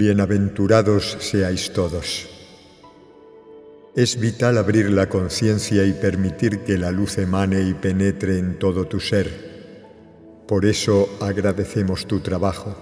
Bienaventurados seáis todos. Es vital abrir la conciencia y permitir que la luz emane y penetre en todo tu ser. Por eso agradecemos tu trabajo.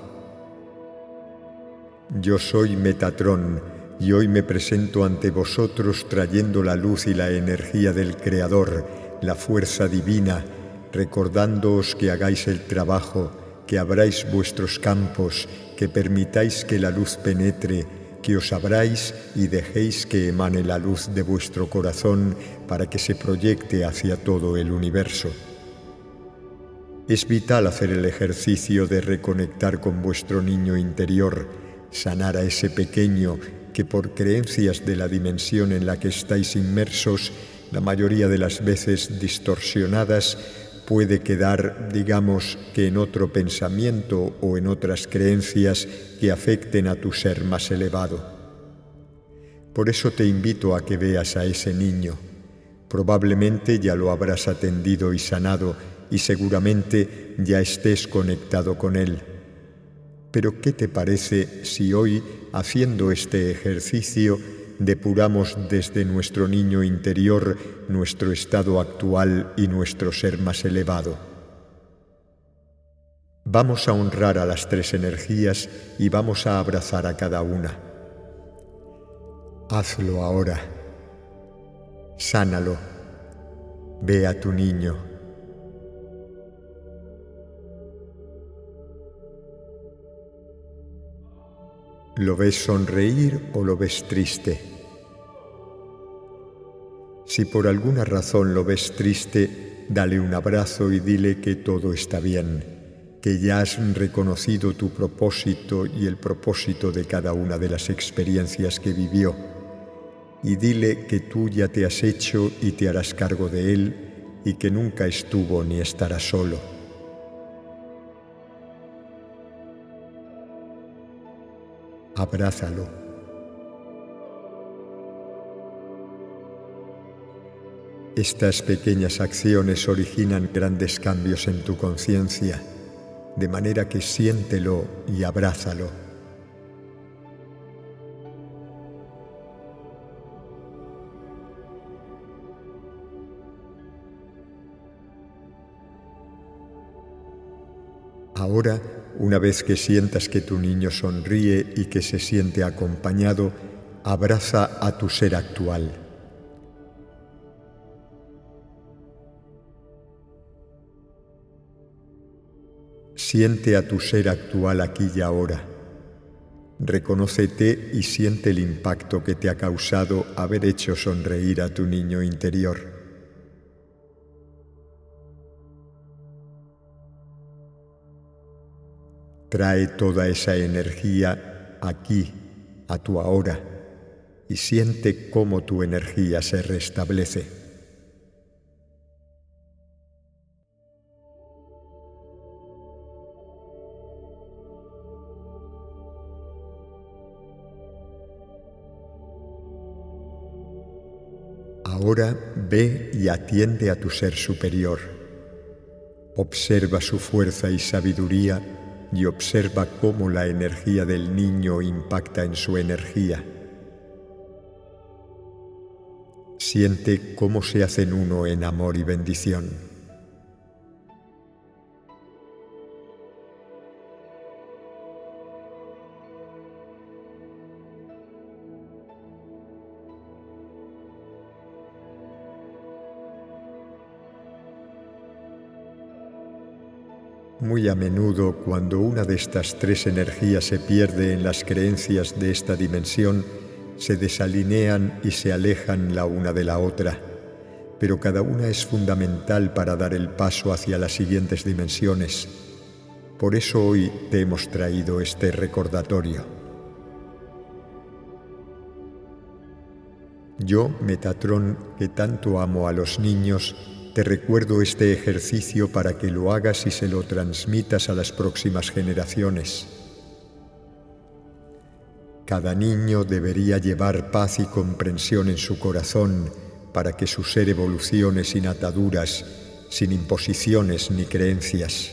Yo soy Metatrón y hoy me presento ante vosotros trayendo la luz y la energía del Creador, la fuerza divina, recordándoos que hagáis el trabajo, que abráis vuestros campos, que permitáis que la luz penetre, que os abráis y dejéis que emane la luz de vuestro corazón para que se proyecte hacia todo el universo. Es vital hacer el ejercicio de reconectar con vuestro niño interior, sanar a ese pequeño que por creencias de la dimensión en la que estáis inmersos, la mayoría de las veces distorsionadas, puede quedar, digamos, que en otro pensamiento o en otras creencias que afecten a tu ser más elevado. Por eso te invito a que veas a ese niño. Probablemente ya lo habrás atendido y sanado, y seguramente ya estés conectado con él. Pero ¿qué te parece si hoy, haciendo este ejercicio, depuramos desde nuestro niño interior nuestro estado actual y nuestro ser más elevado? Vamos a honrar a las tres energías y vamos a abrazar a cada una. Hazlo ahora. Sánalo. Ve a tu niño. ¿Lo ves sonreír o lo ves triste? Si por alguna razón lo ves triste, dale un abrazo y dile que todo está bien, que ya has reconocido tu propósito y el propósito de cada una de las experiencias que vivió. Y dile que tú ya te has hecho y te harás cargo de él y que nunca estuvo ni estará solo. Abrázalo. Estas pequeñas acciones originan grandes cambios en tu conciencia, de manera que siéntelo y abrázalo. Ahora, una vez que sientas que tu niño sonríe y que se siente acompañado, abraza a tu ser actual. Siente a tu ser actual aquí y ahora. Reconócete y siente el impacto que te ha causado haber hecho sonreír a tu niño interior. Trae toda esa energía aquí, a tu ahora, y siente cómo tu energía se restablece. Ahora ve y atiende a tu ser superior. Observa su fuerza y sabiduría, y observa cómo la energía del niño impacta en su energía. Siente cómo se hacen uno en amor y bendición. Muy a menudo, cuando una de estas tres energías se pierde en las creencias de esta dimensión, se desalinean y se alejan la una de la otra. Pero cada una es fundamental para dar el paso hacia las siguientes dimensiones. Por eso hoy te hemos traído este recordatorio. Yo, Metatrón, que tanto amo a los niños, te recuerdo este ejercicio para que lo hagas y se lo transmitas a las próximas generaciones. Cada niño debería llevar paz y comprensión en su corazón para que su ser evolucione sin ataduras, sin imposiciones ni creencias.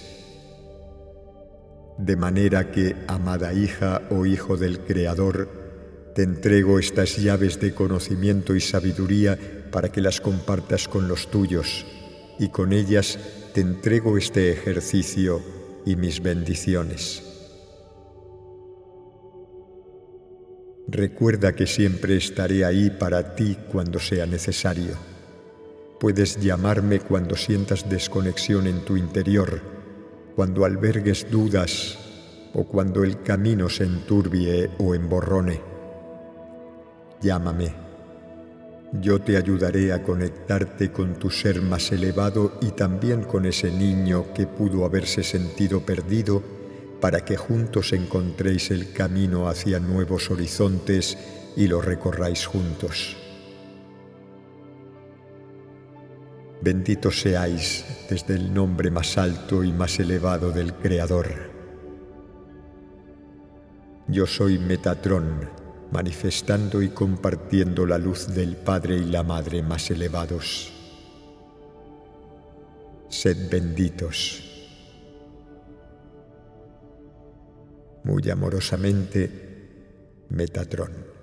De manera que, amada hija o hijo del Creador, te entrego estas llaves de conocimiento y sabiduría para que las compartas con los tuyos, y con ellas te entrego este ejercicio y mis bendiciones. Recuerda que siempre estaré ahí para ti cuando sea necesario. Puedes llamarme cuando sientas desconexión en tu interior, cuando albergues dudas o cuando el camino se enturbie o emborrone. Llámame. Yo te ayudaré a conectarte con tu ser más elevado y también con ese niño que pudo haberse sentido perdido, para que juntos encontréis el camino hacia nuevos horizontes y lo recorráis juntos. Benditos seáis desde el nombre más alto y más elevado del Creador. Yo soy Metatrón, manifestando y compartiendo la luz del Padre y la Madre más elevados. Sed benditos. Muy amorosamente, Metatrón.